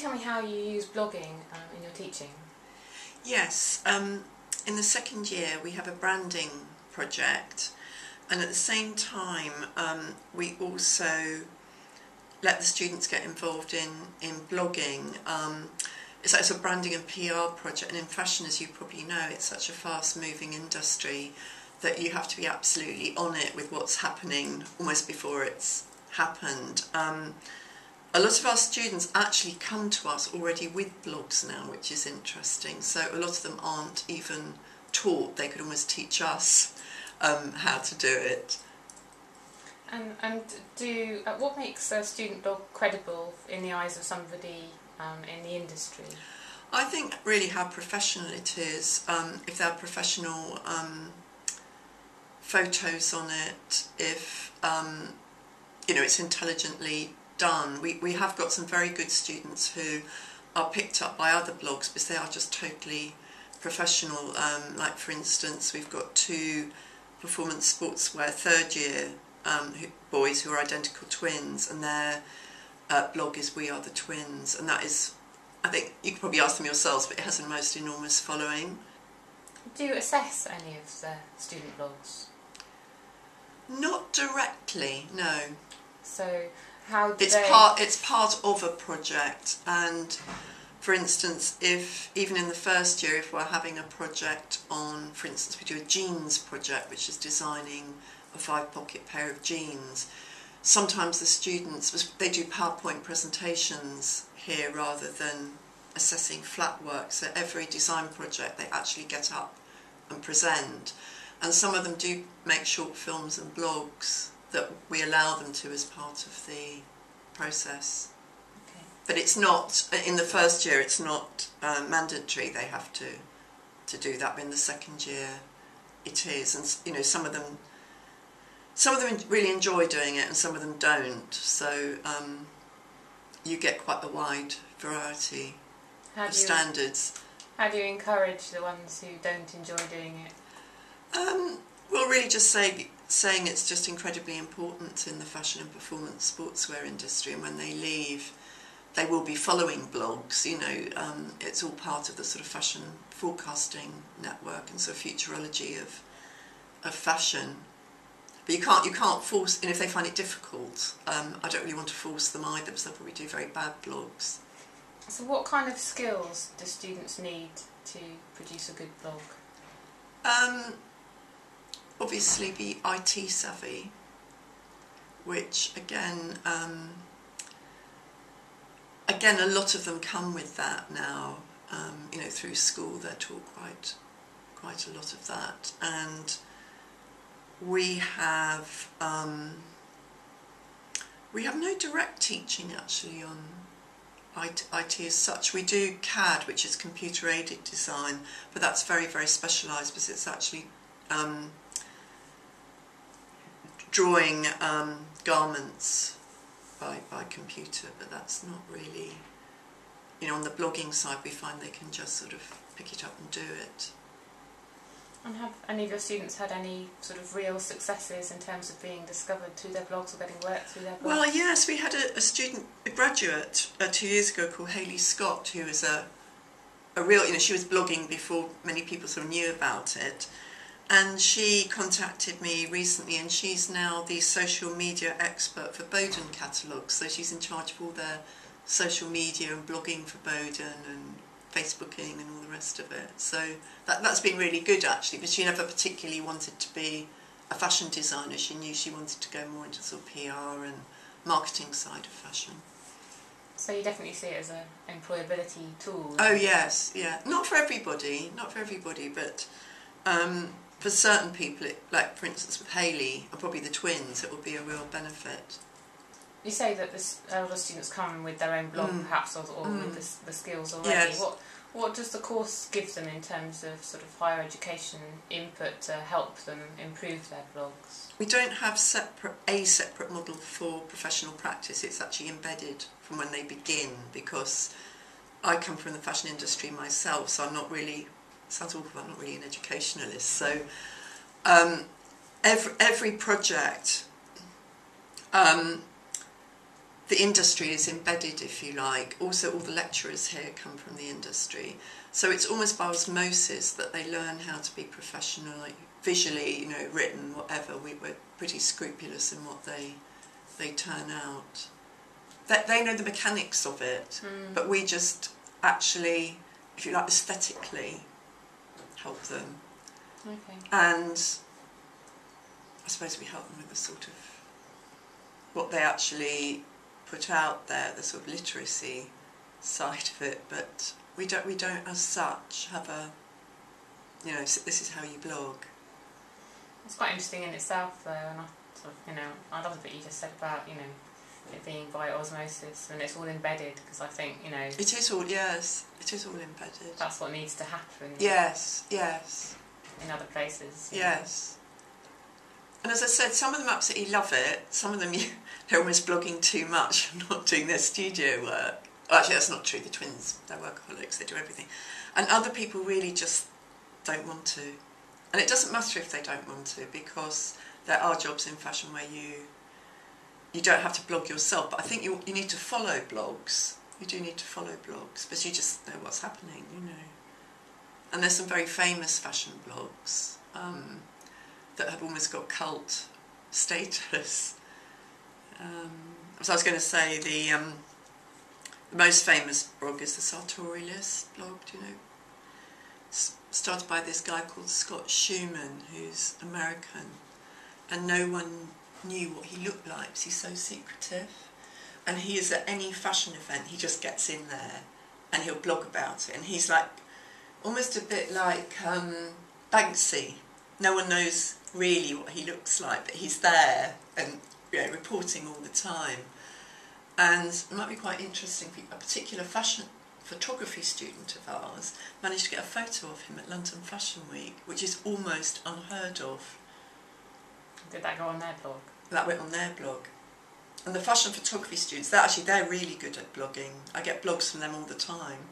tell me how you use blogging in your teaching? Yes, in the second year we have a branding project, and at the same time we also let the students get involved in blogging. It's like a sort of branding and PR project, and in fashion, as you probably know, it's such a fast-moving industry that you have to be absolutely on it with what's happening almost before it's happened. A lot of our students actually come to us already with blogs now, which is interesting. So a lot of them aren't even taught, they could almost teach us how to do it. And what makes a student blog credible in the eyes of somebody in the industry? I think really how professional it is. If there are professional photos on it, if you know, it's intelligently done. We have got some very good students who are picked up by other blogs because they are just totally professional. Like for instance, we've got two performance sportswear third year boys who are identical twins, and their blog is We Are The Twins, and that is, I think you could probably ask them yourselves, but it has a most enormous following. Do you assess any of the student blogs? Not directly, no. So how do they... It's part of a project, and for instance, if even in the first year, if we're having a project on, for instance, we do a jeans project, which is designing a 5-pocket pair of jeans. Sometimes the students, they do PowerPoint presentations here rather than assessing flat work, so every design project they actually get up and present, and some of them do make short films and blogs that we allow them to as part of the process. Okay. But it's not, in the first year it's not mandatory they have to do that, but in the second year it is, and you know, some of them really enjoy doing it and some of them don't, so you get quite a wide variety of standards. How do you encourage the ones who don't enjoy doing it? Well, really just saying it's just incredibly important in the fashion and performance sportswear industry, and when they leave they will be following blogs, you know, it's all part of the sort of fashion forecasting network and sort of futurology of fashion. But you can't force, and if they find it difficult, I don't really want to force them either, because they'll probably do very bad blogs. So what kind of skills do students need to produce a good blog? Obviously be IT savvy, which again, a lot of them come with that now. You know, through school they're taught quite a lot of that, and we have no direct teaching actually on IT as such. We do CAD, which is computer aided design, but that's very, very specialised because it's actually drawing garments by computer, but that's not really, you know, on the blogging side we find they can just sort of pick it up and do it. And have any of your students had any sort of real successes in terms of being discovered through their blogs or getting work through their blogs? Well, yes, we had a graduate 2 years ago called Hayley Scott, who was a real, you know, she was blogging before many people sort of knew about it, and she contacted me recently, and she's now the social media expert for Bowdoin catalogues, so she's in charge of all their social media and blogging for Bowdoin and Facebooking and all the rest of it, so that's been really good actually, because she never particularly wanted to be a fashion designer. She knew she wanted to go more into sort of PR and marketing side of fashion. So you definitely see it as an employability tool? Oh yes, yeah, not for everybody, but for certain people, like for instance with Hayley and probably the twins, it will be a real benefit. You say that a lot of students come with their own blog, perhaps, or with the skills already. Yes. What does the course give them in terms of sort of higher education input to help them improve their blogs? We don't have a separate model for professional practice. It's actually embedded from when they begin, because I come from the fashion industry myself, so I'm not really, it sounds awful, I'm not really an educationalist. So every project the industry is embedded, if you like. Also, all the lecturers here come from the industry. So it's almost by osmosis that they learn how to be professional, like visually, you know, written, whatever. We were pretty scrupulous in what they turn out. They know the mechanics of it, but we just actually, if you like, aesthetically help them. Okay. And I suppose we help them with the sort of what they actually put out there, the sort of literacy side of it, but we don't as such have a, you know, this is how you blog. It's quite interesting in itself though, and I sort of, you know, I love what you just said about, you know, it being by osmosis and it's all embedded, because I think, you know, it is all, yes, it is all embedded. That's what needs to happen. Yes, yes. In other places. Yes. Know. And as I said, some of them absolutely love it, some of them, they're almost blogging too much and not doing their studio work. Well, actually, that's not true, the twins, they're workaholics, they do everything. And other people really just don't want to. And it doesn't matter if they don't want to, because there are jobs in fashion where you don't have to blog yourself. But I think you need to follow blogs. You do need to follow blogs, but you just know what's happening, you know. And there's some very famous fashion blogs. That have almost got cult status. So I was going to say the most famous blog is the Sartorialist blog, do you know? It's started by this guy called Scott Schumann, who's American, and no one knew what he looked like, because he's so secretive. And he is at any fashion event, he just gets in there and he'll blog about it. And he's like, almost a bit like Banksy. No one knows really what he looks like, but he's there and, you know, reporting all the time. And it might be quite interesting, a particular fashion photography student of ours managed to get a photo of him at London Fashion Week, which is almost unheard of. Did that go on their blog? That went on their blog. And the fashion photography students, they're really good at blogging. I get blogs from them all the time.